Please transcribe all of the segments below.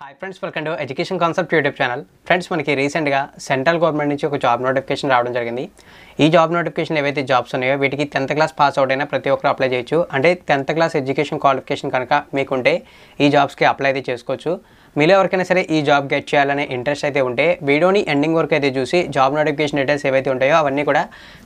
High friends welcome to education concept YouTube channel friends मन की recent central government नीचे ఒక జాబ్ నోటిఫికేషన్ రావడం జరిగింది ఈ జాబ్ నోటిఫికేషన్ ఏవైతే జాబ్స్ ఉన్నాయో వీటికి 10th క్లాస్ పాస్ అవుట్ అయినా ప్రతి ఒక్కరు అప్లై చేయొచ్చు అంటే 10th క్లాస్ ఎడ్యుకేషన్ క్వాలిఫికేషన్ కనుక మీకుంటే ఈ జాబ్స్ కి అప్లై అయితే చేసుకోవచ్చు మీలో ఎవరికైనా సరే ఈ జాబ్ గెట్ చేయాలనే ఇంట్రెస్ట్ అయితే ఉంటే వీడియోని ఎండింగ్ వరకు అయితే చూసి జాబ్ నోటిఫికేషన్ డీటెయిల్స్ ఏవైతే ఉంటాయో అవన్నీ కూడా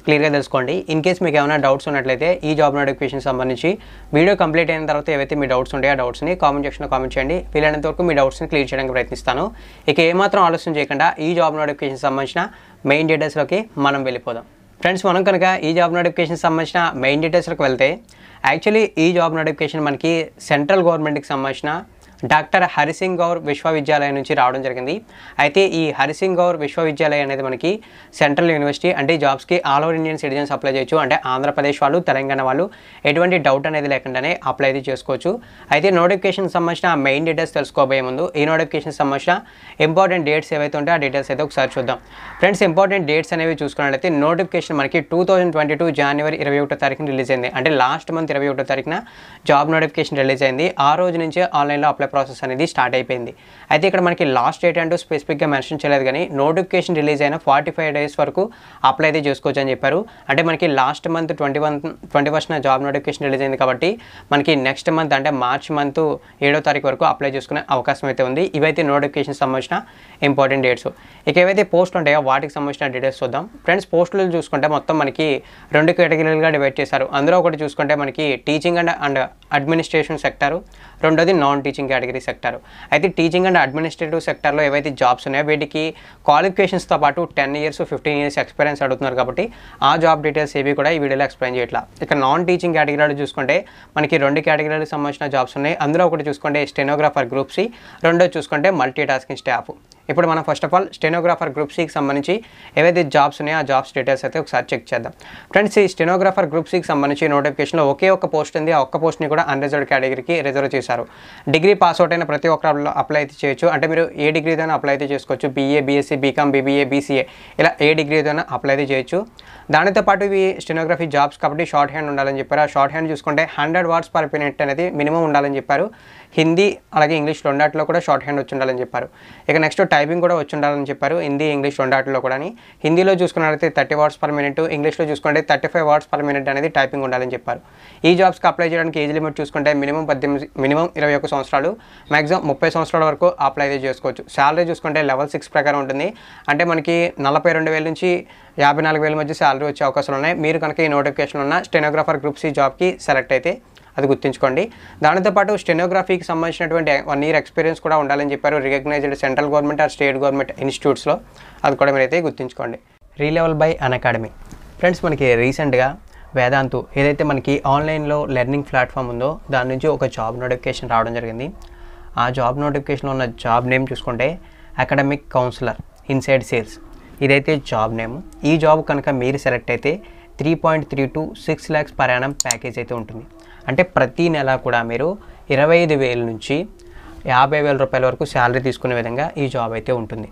క్లియర్ గా తెలుసుకోండి ఇన్ కేస్ మీకు ఏమైనా డౌట్స్ ఉన్నట్లయితే ఈ జాబ్ నోటిఫికేషన్ సంబంధించి వీడియో కంప్లీట్ అయిన తర్వాత ఏవైతే మీ డౌట్స్ ఉంటాయో ఆ డౌట్స్ ని కామెంట్ సెక్షన్ లో కామెంట్ చేయండి వీలైనంత వరకు మీ డౌట్స్ ని క్లియర్ చేయడానికి ప్రయత్నిస్తాను ఇక ఏ మాత్రం ఆలస్యం చేయకుండా ఈ జాబ్ నోటిఫికేషన్ సంబంధించిన మెయిన్ డీటెయిల్స్ లోకి మనం వెళ్ళిపోదాం फ्रेंड्स मन कॉब नोटिफिकेशन संबंधी मेन डीटेल्स को वेते ऐक्चुअली जॉब नोटिफिकेशन मन की सेंट्रल गवर्नमेंट की संबंधी डाक्टर हरि सिंग गौर विश्वविद्यालय नीचे रावడం జరిగింది అయితే ఈ హరి సింగ్ గౌర్ విశ్వవిద్యాలయం అనేది మనకి సెంట్రల్ యూనివర్సిటీ అంటే జాబ్స్ की all over Indian citizens apply చేయొచ్చు అంటే ఆంధ్రప్రదేశ్ వాళ్ళు తెలంగాణ వాళ్ళు ఎటువంటి డౌట్ అనేది లేకుండానే అప్లై అయితే చేసుకోవచ్చు అయితే నోటిఫికేషన్ సంబంధించిన మెయిన్ డీటెయిల్స్ తెలుసుకోబోయే ముందు ఈ నోటిఫికేషన్ సంబంధించిన ఇంపార్టెంట్ డేట్స్ ఏవైతే ఉంటాయో ఆ డీటెయిల్స్ అయితే ఒకసారి చూద్దాం ఫ్రెండ్స్ ఇంపార్టెంట్ డేట్స్ అనేవి చూసుకున్నట్లయితే నోటిఫికేషన్ మనకి 2022 జనవరి 21వ తారీఖున రిలీజ్ అయింది అంటే లాస్ట్ మంత్ 21వ తారీఖున జాబ్ నోటిఫికేషన్ రిలీజ్ అయింది ఆ రోజు నుంచి ఆన్లైన్ లో అప్లై ప్రాసెస్ అనేది స్టార్ట్ అయిపోయింది అయితే ఇక్కడ మనకి లాస్ట్ డేట్ అంటూ స్పెసిఫిక్ గా మెన్షన్ చేయలేదు కానీ నోటిఫికేషన్ రిలీజ్ అయిన 45 డేస్ వరకు అప్లై అయితే చేసుకోవచ్చు అని చెప్పారు అంటే మనకి లాస్ట్ మంత్ 21st న జాబ్ నోటిఫికేషన్ రిలీజ్ అయింది కాబట్టి మనకి నెక్స్ట్ మంత్ అంటే మార్చ్ మంత్ 7వ తారీఖు వరకు అప్లై చేసుకునే అవకాశం అయితే ఉంది ఇవైతే నోటిఫికేషన్ సంబంధించిన ఇంపార్టెంట్ డేట్స్ ఇక ఏవైతే పోస్టులు ఉంటాయో వాటికి సంబంధించిన డీటెయిల్స్ చూద్దాం ఫ్రెండ్స్ పోస్టులు చూసుకుంటే మొత్తం మనకి రెండు కేటగిరీలుగా డివైడ్ చేశారు అందులో ఒకటి చూసుకుంటే మనకి టీచింగ్ అండ్ అడ్మినిస్ట్రేషన్ సెక్టారు రెండోది నాన్ టీచింగ్ కేటగిరీ సెక్టారు అయితే టీచింగ్ అండ్ అడ్మినిస్ట్రేటివ్ సెక్టార్లో ఏవైతే జాబ్స్ ఉన్నాయో వీటికి క్వాలిఫికేషన్స్తో పాటు 10 years 15 years ఎక్స్పీరియన్స్ అడుగుతున్నారు కాబట్టి ఆ జాబ్ డీటెయిల్స్ ఏవి కూడా ఈ వీడియోలో ఎక్స్ప్లెయిన్ చేయట్లా ఇక నాన్ టీచింగ్ కేటగిరీలో చూసుకుంటే మనకి రెండు కేటగిరీలకు సంబంధించిన జాబ్స్ ఉన్నాయి అందులో ఒకటి చూసుకుంటే స్టెనోగ్రాఫర్ గ్రూప్ సి రెండోది చూసుకుంటే మల్టీ టాస్కింగ్ స్టాఫ్ ఇప్పుడు మనం first of all stenographer group సికి సంబంధించి ఏవైతే జాబ్స్ ఉన్నాయో ఆ జాబ్స్ డీటెయిల్స్ అయితే ఒకసారి చెక్ చేద్దాం ఫ్రెండ్స్ ఈ స్టెనోగ్రాఫర్ గ్రూప్ సికి సంబంధించి నోటిఫికేషన్లో ఒకే ఒక పోస్ట్ ఉంది ఆ ఒక్క పోస్ట్ని కూడా అన్రిజర్వ్డ్ కేటగిరీకి రిజర్వ్ చేశారు డిగ్రీ పాస్ అవుట్ అయిన ప్రతి ఒక్కరు అప్లై అయితే చేయొచ్చు అంటే మీరు ఏ డిగ్రీతోనే అప్లై అయితే చేసుకోవచ్చు BA BSc BCom BBA BCA ఇలా ఏ డిగ్రీతోనే అప్లై అయితే చేయొచ్చు దానితో పాటు ఇవి స్టెనోగ్రఫీ జాబ్స్ కాబట్టి షార్ట్ హ్యాండ్ ఉండాలని చెప్పారు ఆ షార్ట్ హ్యాండ్ చూసుకుంటే 100 words పర్ మినిట్ అనేది మినిమం ఉండాలని చెప్పారు హిందీ అలాగే ఇంగ్లీష్ రెండాటిలో కూడా షార్ట్ హ్యాండ్ వచ్చి ఉండాలని చెప్పారు ఇక నెక్స్ట్ టైపింగ్ కూడా వచ్చి ఉండాలని చెప్పారు హిందీ ఇంగ్లీష్ రెండాటిలో కూడా హిందీలో చూసుకున్నట్లయితే 30 words పర్ మినిట్ ఇంగ్లీష్లో చూసుకుంటే 35 words పర్ మినిట్ అనేది టైపింగ్ ఉండాలని చెప్పారు ఈ జాబ్స్కి అప్లై చేయడానికి ఏజ్ లిమిట్ చూసుకుంటే మినిమం 21 సంవత్సరాలు మ్యాక్సిమం 30 సంవత్సరాల వరకు అప్లై అయితే చేసుకోవచ్చు శాలరీ చూసుకుంటే లెవెల్ 6 ప్రకారం ఉంటుంది అంటే మనకి 42,000 నుంచి 54,000 మధ్య శాలరీ వచ్చే అవకాశాలు ఉన్నాయి మీరు కనుక ఈ నోటిఫికేషన్ ఉన్న స్టెనోగ్రాఫర్ గ్రూప్ సి జాబ్కి సెలెక్ట్ అయితే అది గుర్తుంచుకోండి దానితో పాటు స్టెనోగ్రఫీకి సంబంధించినటువంటి 1 year ఎక్స్పీరియన్స్ కూడా ఉండాలని చెప్పారు recognised central government or state government ఇన్స్టిట్యూట్స్లో అది కూడా మీరైతే గుర్తుంచుకోండి రీలెవెల్ బై అన్ అకాడమీ ఫ్రెండ్స్ మనకి రీసెంట్గా వేదాంతు ఏదైతే మనకి ఆన్లైన్లో లెర్నింగ్ ప్లాట్ఫామ్ ఉందో దాని నుంచి ఒక జాబ్ నోటిఫికేషన్ రావడం జరిగింది ఆ జాబ్ నోటిఫికేషన్లో ఉన్న జాబ్ నేమ్ చూసుకుంటే అకాడమిక్ కౌన్సిలర్ ఇన్సైడ్ సేల్స్ ఇదైతే జాబ్ నేమ్ ఈ జాబ్ కనుక మీరు సెలెక్ట్ అయితే 3.3 to 6 lakhs per annum package అయితే ఉంటుంది అంటే ప్రతి నెల కూడా మీరు 25,000 నుంచి 50,000 రూపాయల వరకు శాలరీ తీసుకునే విధంగా ఈ జాబ్ అయితే ఉంటుంది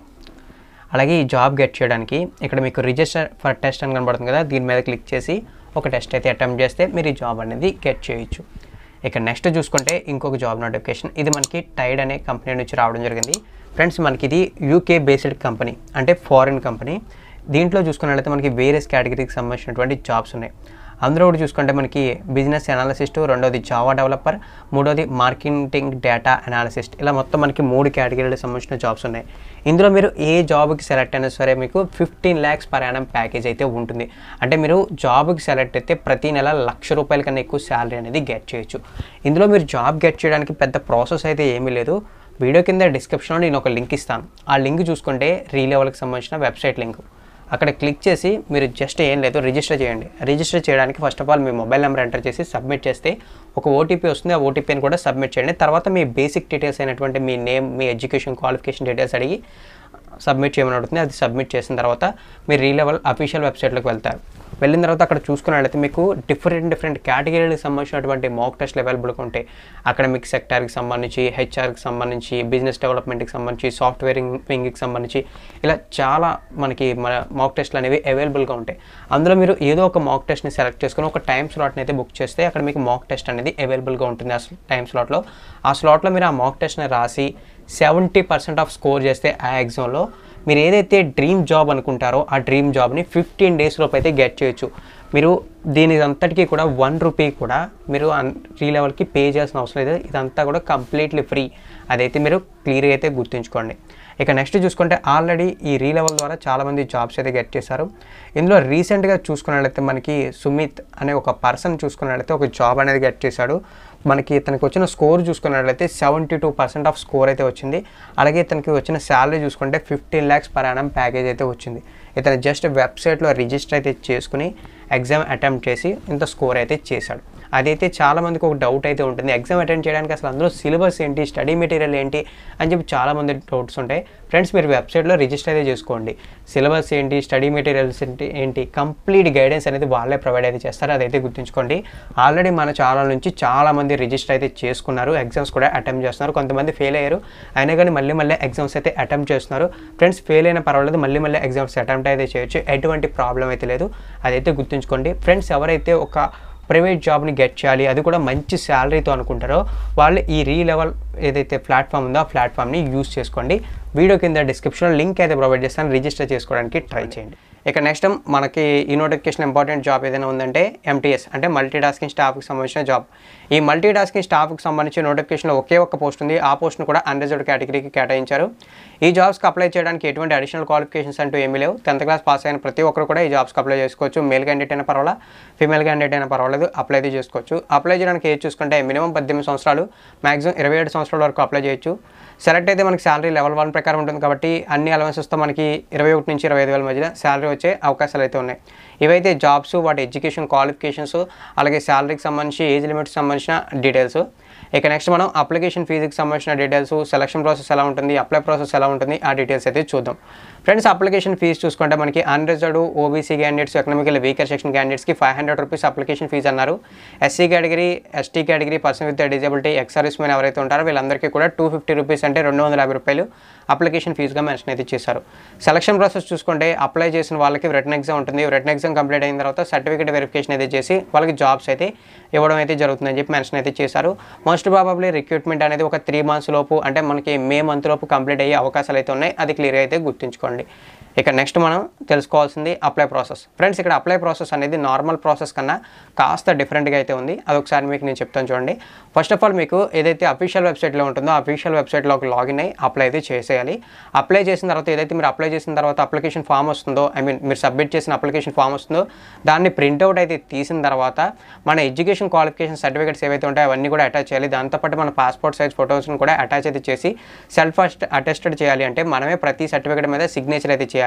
అలాగే ఈ జాబ్ గెట్ చేయడానికి ఇక్కడ మీకు రిజిస్టర్ ఫర్ టెస్ట్ అని కనబడుతుంది కదా దీని మీద క్లిక్ చేసి ఒక టెస్ట్ అయితే అటెంప్ట్ చేస్తే మీరు ఈ జాబ్ అనేది గెట్ చేయొచ్చు ఇక నెక్స్ట్ చూసుకుంటే ఇంకొక జాబ్ నోటిఫికేషన్ ఇది మనకి టైడ్ అనే కంపెనీ నుంచి రావడం జరిగింది ఫ్రెండ్స్ మనకి ఇది యూకే బేస్డ్ కంపెనీ అంటే ఫారిన్ కంపెనీ దీంట్లో చూసుకున్నట్లయితే మనకి వేరియస్ కేటగిరీకి సంబంధించినటువంటి జాబ్స్ ఉన్నాయి అందులో కూడా చూసుకుంటే మనకి బిజినెస్ అనాలిసిస్ట్ రెండోది జావా డెవలపర్ మూడోది మార్కెటింగ్ డేటా అనాలిసిస్ట్ ఇలా మొత్తం మనకి 3 కేటగిరీలకు సంబంధించిన జాబ్స్ ఉన్నాయి ఇందులో మీరు ఏ జాబ్కి సెలెక్ట్ అయినా సరే మీకు 15 lakhs పర్ యానం ప్యాకేజ్ అయితే ఉంటుంది అంటే మీరు జాబ్కి సెలెక్ట్ అయితే ప్రతి నెల 1,00,000 రూపాయల కన్నా ఎక్కువ శాలరీ అనేది గెట్ చేయొచ్చు ఇందులో మీరు జాబ్ గెట్ చేయడానికి పెద్ద ప్రాసెస్ అయితే ఏమీ లేదు వీడియో కింద డిస్క్రిప్షన్లో నేను ఒక లింక్ ఇస్తాను ఆ లింక్ చూసుకుంటే రీలెవెల్కి సంబంధించిన వెబ్సైట్ లింక్ అక్కడ క్లిక్ చేసి మీరు జస్ట్ ఏం లేదు రిజిస్టర్ చేయండి రిజిస్టర్ చేయడానికి ఫస్ట్ ఆఫ్ ఆల్ మీ మొబైల్ నెంబర్ ఎంటర్ చేసి సబ్మిట్ చేస్తే ఒక ఓటీపీ వస్తుంది ఆ ఓటీపీని కూడా సబ్మిట్ చేయండి తర్వాత మీ బేసిక్ డీటెయిల్స్ అయినటువంటి మీ నేమ్ మీ ఎడ్యుకేషన్ క్వాలిఫికేషన్ డీటెయిల్స్ అడిగి సబ్మిట్ చేయమని అడుగుతుంది అది సబ్మిట్ చేసిన తర్వాత మీరు రీలెవెల్ అఫీషియల్ వెబ్సైట్లోకి వెళ్తారు వెళ్ళిన తర్వాత అక్కడ చూసుకున్నట్లయితే మీకు డిఫరెంట్ కేటగిరీలకు సంబంధించినటువంటి మాక్ టెస్ట్లు అవైలబుల్గా ఉంటాయి అకాడమిక్ సెక్టార్కి సంబంధించి హెచ్ఆర్కి సంబంధించి బిజినెస్ డెవలప్మెంట్కి సంబంధించి సాఫ్ట్వేరింగ్కి సంబంధించి ఇలా చాలా మనకి మాక్ టెస్ట్లు అనేవి అవైలబుల్గా ఉంటాయి అందులో మీరు ఏదో ఒక మాక్ టెస్ట్ని సెలెక్ట్ చేసుకుని ఒక టైం స్లాట్ని అయితే బుక్ చేస్తే అక్కడ మీకు మాక్ టెస్ట్ అనేది అవైలబుల్గా ఉంటుంది ఆ టైం స్లాట్లో మీరు ఆ మాక్ టెస్ట్ని రాసి 70% ఆఫ్ స్కోర్ చేస్తే ఆ ఎగ్జామ్లో మీరు ఏదైతే డ్రీమ్ జాబ్ అనుకుంటారో ఆ డ్రీమ్ జాబ్ని 15 days లోపు అయితే గెట్ చేయొచ్చు. మీరు దీని అంతటికీ కూడా 1 rupee కూడా మీరు రీలెవెల్కి పే చేయాల్సిన అవసరం లేదు. ఇదంతా కూడా కంప్లీట్లీ ఫ్రీ. అదైతే మీరు క్లియర్గా అయితే గుర్తుంచుకోండి. ఇక నెక్స్ట్ చూసుకుంటే ఆల్రెడీ ఈ రీలెవెల్ ద్వారా చాలామంది జాబ్స్ అయితే గెట్ చేశారు. ఇందులో రీసెంట్గా చూసుకున్నట్లయితే మనకి సుమిత్ అనే ఒక పర్సన్ చూసుకున్నట్లయితే ఒక జాబ్ అనేది గెట్ చేశాడు. మనకి ఇతనికి వచ్చిన స్కోర్ చూసుకున్నట్లయితే 72% ఆఫ్ స్కోర్ అయితే వచ్చింది. అలాగే ఇతనికి వచ్చిన శాలరీ చూసుకుంటే 15 lakhs per annum ప్యాకేజ్ అయితే వచ్చింది. ఇతను జస్ట్ వెబ్సైట్లో రిజిస్టర్ అయితే చేసుకుని ఎగ్జామ్ అటెంప్ట్ చేసి ఇంత స్కోర్ అయితే చేశాడు. అదైతే చాలామందికి ఒక డౌట్ అయితే ఉంటుంది, ఎగ్జామ్ అటెండ్ చేయడానికి అసలు అందులో సిలబస్ ఏంటి, స్టడీ మెటీరియల్ ఏంటి అని చెప్పి చాలామంది డౌట్స్ ఉంటాయి. ఫ్రెండ్స్, మీరు వెబ్సైట్లో రిజిస్టర్ అయితే చేసుకోండి. సిలబస్ ఏంటి, స్టడీ మెటీరియల్స్ ఏంటి, కంప్లీట్ గైడెన్స్ అనేది వాళ్ళే ప్రొవైడ్ అయితే చేస్తారు. అదైతే గుర్తుంచుకోండి. ఆల్రెడీ మన ఛానల్ నుంచి చాలామంది రిజిస్టర్ అయితే చేసుకున్నారు, ఎగ్జామ్స్ కూడా అటెంప్ట్ చేస్తున్నారు. కొంతమంది ఫెయిల్ అయ్యారు, అయినా కానీ మళ్ళీ ఎగ్జామ్స్ అయితే అటెంప్ట్ చేస్తున్నారు. ఫ్రెండ్స్, ఫెయిల్ అయినా పర్వాలేదు, మళ్ళీ ఎగ్జామ్స్ అటెంప్ట్ అయితే చేయొచ్చు. ఎటువంటి ప్రాబ్లం అయితే లేదు. అదైతే గుర్తుంచుకోండి. ఫ్రెండ్స్, ఎవరైతే ఒక ప్రైవేట్ జాబ్ని గెట్ చేయాలి, అది కూడా మంచి శాలరీతో అనుకుంటారో వాళ్ళు ఈ రీలెవెల్ ఏదైతే ప్లాట్ఫామ్ ఉందో ఆ ప్లాట్ఫామ్ని యూజ్ చేసుకోండి. వీడియో కింద డిస్క్రిప్షన్లో లింక్ అయితే ప్రొవైడ్ చేస్తాను, రిజిస్టర్ చేసుకోవడానికి ట్రై చేయండి. ఇక నెక్స్ట్ మనకి ఈ నోటిఫికేషన్ ఇంపార్టెంట్ జాబ్ ఏదైనా ఉందంటే MTS అంటే మల్టీ టాస్కింగ్ స్టాఫ్కి సంబంధించిన జాబ్. ఈ మల్టీ టాస్కింగ్ స్టాఫ్కి సంబంధించిన నోటిఫికేషన్లో ఒకే ఒక పోస్ట్ ఉంది. ఆ పోస్ట్ను కూడా అన్రిజర్వ్డ్ కేటగిరీకి కేటాయించారు. ఈ జాబ్స్కి అప్లై చేయడానికి ఎటువంటి అడిషనల్ క్వాలిఫికేషన్స్ అంటూ ఏమీ లేవు. 10th class పాస్ అయిన ప్రతి ఒక్కరు కూడా ఈ జాబ్స్కి అప్లై చేసుకోవచ్చు. మేల్ క్యాండిడేట్ అయినా పర్వాలేదు, ఫీమేల్ క్యాండిడేట్ అయినా పర్వాలేదు, అప్లై అయితే చేసుకోవచ్చు. అప్లై చేయడానికి ఏజ్ చూసుకుంటే మినిమం 18 సంవత్సరాలు, మ్యాక్సిమం 27 సంవత్సరాల వరకు అప్లై చేయొచ్చు. సెలెక్ట్ అయితే మనకి శాలరీ Level 1 ప్రకారం ఉంటుంది కాబట్టి అన్ని అలవెన్సెస్తో మనకి 21 నుంచి 25,000 మధ్యన శాలరీ వచ్చే అవకాశాలు అయితే ఉన్నాయి. ఇవైతే జాబ్స్, వాటి ఎడ్యుకేషన్ క్వాలిఫికేషన్స్, అలాగే శాలరీకి సంబంధించి ఏజ్ లిమిట్కి సంబంధించిన డీటెయిల్స్. ఇక నెక్స్ట్ మనం అప్లికేషన్ ఫీజుకి సంబంధించిన డీటెయిల్స్, సెలక్షన్ ప్రాసెస్ ఎలా ఉంటుంది, అప్లై ప్రాసెస్ ఎలా ఉంటుంది, ఆ డీటెయిల్స్ అయితే చూద్దాం. ఫ్రెండ్స్, అప్లికేషన్ ఫీజు చూసుకుంటే మనకి unreserved OBC candidates, economical weaker section క్యాండిడేట్స్కి ₹500 అప్లికేషన్ ఫీజు అన్నారు. SC category, ST category, person with disability, ex మెన్ ఎవరైతే ఉంటారో వీళ్ళందరికీ కూడా ₹250 అంటే ₹250 అప్లికేషన్ ఫీజుగా మెన్షన్ అయితే చేశారు. సెలక్షన్ ప్రాసెస్ చూసుకుంటే అప్లై చేసిన వాళ్ళకి రిటన్ ఎగ్జామ్ ఉంటుంది. రిటన్ ఎగ్జామ్ కంప్లీట్ అయిన తర్వాత సర్టిఫికేట్ వెరిఫికేషన్ అయితే చేసి వాళ్ళకి జాబ్స్ అయితే ఇవ్వడం అయితే జరుగుతుందని చెప్పి మెన్షన్ అయితే చేశారు. మోస్ట్ ప్రాబబ్లీ రిక్రూట్మెంట్ అనేది ఒక 3 months లోపు, అంటే మనకి May month లోపు కంప్లీట్ అయ్యే అవకాశాలు అయితే ఉన్నాయి. అది క్లియర్గా అయితే గుర్తుంచుకోండి. ఇక నెక్స్ట్ మనం తెలుసుకోవాల్సింది అప్లై ప్రాసెస్. ఫ్రెండ్స్, ఇక్కడ అప్లై ప్రాసెస్ అనేది నార్మల్ ప్రాసెస్ కన్నా కాస్త డిఫరెంట్గా అయితే ఉంది. అదొకసారి మీకు నేను చెప్తాను చూడండి. ఫస్ట్ ఆఫ్ ఆల్ మీకు ఏదైతే అఫీషియల్ వెబ్సైట్లో ఉంటుందో ఆ అఫీషియల్ వెబ్సైట్లోకి లాగిన్ అయ్యి అప్లై అయితే చేసేయాలి. అప్లై చేసిన తర్వాత ఏదైతే మీరు అప్లై చేసిన తర్వాత అప్లికేషన్ ఫామ్ వస్తుందో, మీరు సబ్మిట్ చేసిన అప్లికేషన్ ఫామ్ వస్తుందో దాన్ని ప్రింట్అవుట్ అయితే తీసిన తర్వాత మన ఎడ్యుకేషన్ క్వాలిఫికేషన్ సర్టిఫికేట్స్ ఏవైతే ఉంటాయో అవన్నీ కూడా అటాచ్ చేయాలి. దాంతోపాటు మన పాస్పోర్ట్ సైజ్ ఫొటోస్ను కూడా అటాచ్ అయితే చేసి సెల్ఫ్ అటెస్టెడ్ చేయాలి. అంటే మనమే ప్రతి సర్టిఫికేట్ మీద సిగ్నేచర్ అయితే చేయాలి.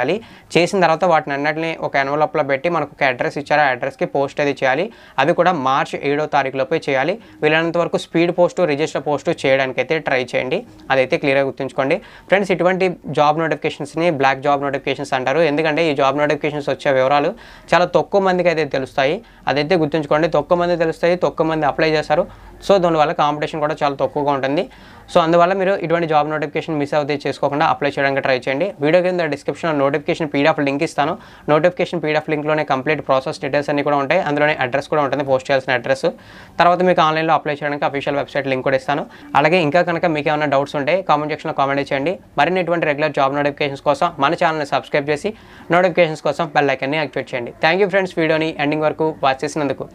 చేసిన తర్వాత వాటిని అన్నింటినీ ఒక ఎన్వలప్లో పెట్టి మనకు ఒక అడ్రస్ ఇచ్చారు, ఆ అడ్రస్కి పోస్ట్ అయితే చేయాలి. అది కూడా March 7th చేయాలి. వీలైనంత వరకు స్పీడ్ పోస్టు, రిజిస్టర్ పోస్టు చేయడానికి అయితే ట్రై చేయండి. అదైతే క్లియర్గా గుర్తుంచుకోండి. ఫ్రెండ్స్, ఇటువంటి జాబ్ నోటిఫికేషన్స్ని బ్లాక్ జాబ్ నోటిఫికేషన్స్ అంటారు. ఎందుకంటే ఈ జాబ్ నోటిఫికేషన్స్ వచ్చే వివరాలు చాలా తక్కువ మందికి అయితే తెలుస్తాయి. అదైతే గుర్తుంచుకోండి. తక్కువ మంది తెలుస్తాయి, తక్కువ మంది అప్లై చేస్తారు. సో దానివల్ల కాంపిటీషన్ కూడా చాలా తక్కువగా ఉంటుంది. సో అందువల్ల మీరు ఇటువంటి జాబ్ నోటిఫికేషన్ మిస్ అవుతే చేసుకోకుండా అప్లై చేయడానికి ట్రై చేయండి. వీడియో కింద డిస్క్రిప్షన్లో నోటిఫికేషన్ PDF లింక్ ఇస్తాను. నోటిఫికేషన్ PDF లింక్లోనే కంప్లీట్ ప్రాసెస్ డీటెయిల్స్ అన్నీ కూడా ఉంటాయి. అందులోనే అడ్రస్ కూడా ఉంటుంది, పోస్ట్ చేయాల్సిన అడ్రస్. తర్వాత మీకు ఆన్లైన్లో అప్లై చేయడానికి అఫీషియల్ వెబ్సైట్ లింక్ కూడా ఇస్తాను. అలాగే ఇంకా కనుక మీకు ఏమైనా డౌట్స్ ఉంటే కామెంట్ సెక్షన్లో కామెంట్ చేయండి. మరిన్ని ఇటువంటి రెగ్యులర్ జాబ్ నోటిఫికేషన్స్ కోసం మన ఛానల్ని సబ్స్క్రైబ్ చేసి నోటిఫికేషన్స్ కోసం బెల్ ఐకాన్ని యాక్టివేట్ చేయండి. థ్యాంక్ యూ ఫ్రెండ్స్, వీడియోని ఎండింగ్ వరకు వాచ్ చేసినందుకు.